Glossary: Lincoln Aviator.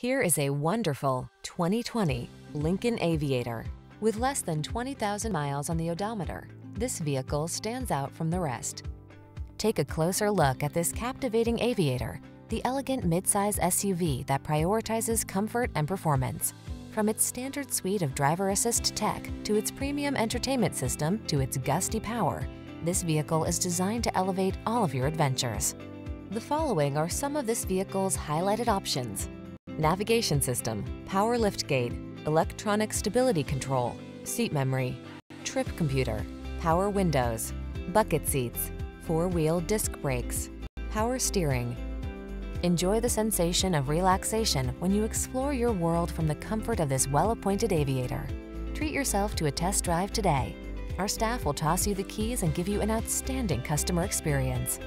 Here is a wonderful 2020 Lincoln Aviator. With less than 20,000 miles on the odometer, this vehicle stands out from the rest. Take a closer look at this captivating Aviator, the elegant midsize SUV that prioritizes comfort and performance. From its standard suite of driver assist tech to its premium entertainment system to its gusty power, this vehicle is designed to elevate all of your adventures. The following are some of this vehicle's highlighted options: navigation system, power liftgate, electronic stability control, seat memory, trip computer, power windows, bucket seats, four-wheel disc brakes, power steering. Enjoy the sensation of relaxation when you explore your world from the comfort of this well-appointed Aviator. Treat yourself to a test drive today. Our staff will toss you the keys and give you an outstanding customer experience.